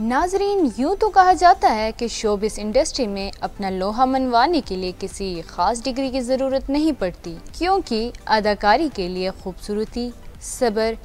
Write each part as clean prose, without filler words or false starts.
नाजरीन, यूँ तो कहा जाता है कि शोबिज़ इंडस्ट्री में अपना लोहा मनवाने के लिए किसी ख़ास डिग्री की ज़रूरत नहीं पड़ती, क्योंकि अदाकारी के लिए खूबसूरती, सब्र,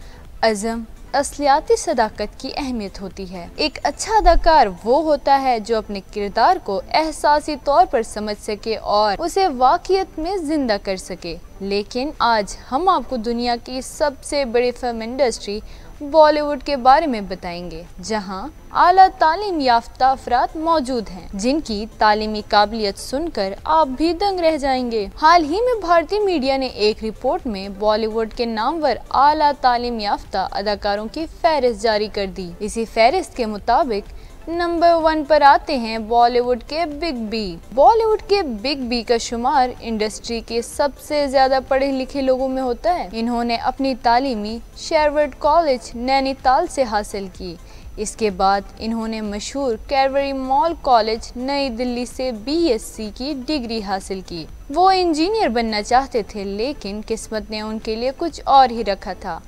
अज़म, असलियाती सदाकत की अहमियत होती है। एक अच्छा अदाकार वो होता है जो अपने किरदार को एहसासी तौर पर समझ सके और उसे वाक़ियत में ज़िंदा कर सके। लेकिन आज हम आपको दुनिया की सबसे बड़ी फिल्म इंडस्ट्री बॉलीवुड के बारे में बताएंगे, जहां आला तालीम याफ्ता अफराद मौजूद हैं, जिनकी तालीमी काबिलियत सुनकर आप भी दंग रह जाएंगे। हाल ही में भारतीय मीडिया ने एक रिपोर्ट में बॉलीवुड के नामवर आला तालीम याफ्ता अदाकारों की फहरिस्त जारी कर दी। इसी फहरिस्त के मुताबिक नंबर 1 पर आते हैं बॉलीवुड के बिग बी। बॉलीवुड के बिग बी का शुमार इंडस्ट्री के सबसे ज्यादा पढ़े लिखे लोगों में होता है। इन्होंने अपनी तालीमी शेरवुड कॉलेज नैनीताल से हासिल की। इसके बाद इन्होंने मशहूर करवरी मॉल कॉलेज नई दिल्ली से BSc की डिग्री हासिल की। वो इंजीनियर बनना चाहते थे, लेकिन किस्मत ने उनके लिए कुछ और ही रखा था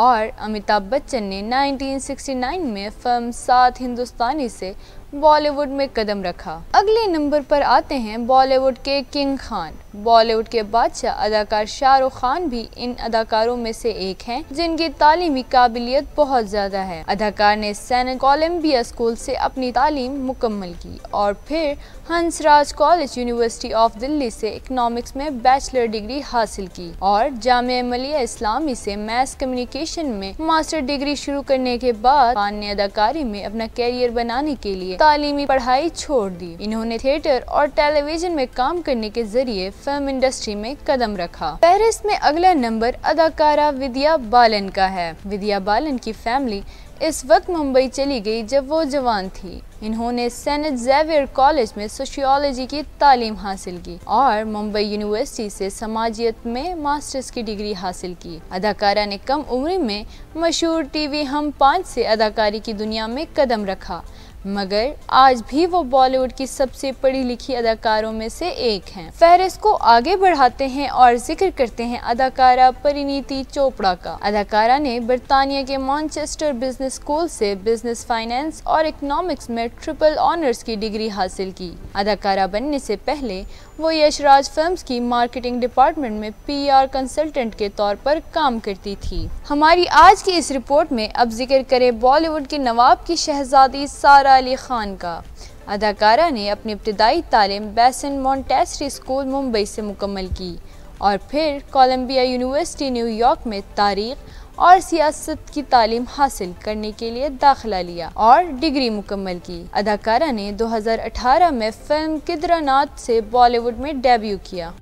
और अमिताभ बच्चन ने 1969 में फिल्म 7 हिंदुस्तानी से बॉलीवुड में कदम रखा। अगले नंबर पर आते हैं बॉलीवुड के किंग खान। बॉलीवुड के बादशाह अदाकार शाहरुख खान भी इन अदाकारों में से एक हैं, जिनकी तालीमी काबिलियत बहुत ज़्यादा है। अदाकार ने सेंट कोलम्बिया स्कूल से अपनी तालीम मुकम्मल की और फिर Hansraj college university of Delhi से इकनॉमिक्स में बैचलर डिग्री हासिल की और जामिया मिलिया इस्लामी से मैथ कम्युनिकेशन में मास्टर डिग्री शुरू करने के बाद खान ने अदाकारी में अपना कैरियर बनाने के लिए तालीमी पढ़ाई छोड़ दी। इन्होंने थिएटर और टेलीविजन में काम करने के जरिए फिल्म इंडस्ट्री में कदम रखा। पेरिस में अगला नंबर अदाकारा विद्या बालन का है। विद्या बालन की फैमिली इस वक्त मुंबई चली गई जब वो जवान थी। इन्होंने सेंट ज़ेवियर कॉलेज में सोशियोलॉजी की तालीम हासिल की और मुंबई यूनिवर्सिटी से समाजियत में मास्टर्स की डिग्री हासिल की। अदाकारा ने कम उम्र में मशहूर TV हम पांच से अदाकारी की दुनिया में कदम रखा, मगर आज भी वो बॉलीवुड की सबसे पढ़ी लिखी अदाकारों में से एक हैं। फहरिस्त को आगे बढ़ाते हैं और जिक्र करते हैं अदाकारा परिणीति चोपड़ा का। अदाकारा ने बर्तानिया के मैनचेस्टर बिजनेस स्कूल से बिजनेस, फाइनेंस और इकोनॉमिक्स में ट्रिपल ऑनर्स की डिग्री हासिल की। अदाकारा बनने से पहले वो यशराज फिल्म्स की मार्केटिंग डिपार्टमेंट में PR कंसल्टेंट के तौर पर काम करती थी। हमारी आज की इस रिपोर्ट में अब जिक्र करें बॉलीवुड के नवाब की शहजादी सारा अली खान का। अदाकारा ने अपनी इब्तदाई तालीम बेसेंट मॉन्टेसरी स्कूल मुंबई से मुकम्मल की और फिर कोलंबिया यूनिवर्सिटी न्यूयॉर्क में तारीख और सियासत की तालीम हासिल करने के लिए दाखिला लिया और डिग्री मुकम्मल की। अदाकारा ने 2018 में फिल्म केदारनाथ से बॉलीवुड में डेब्यू किया।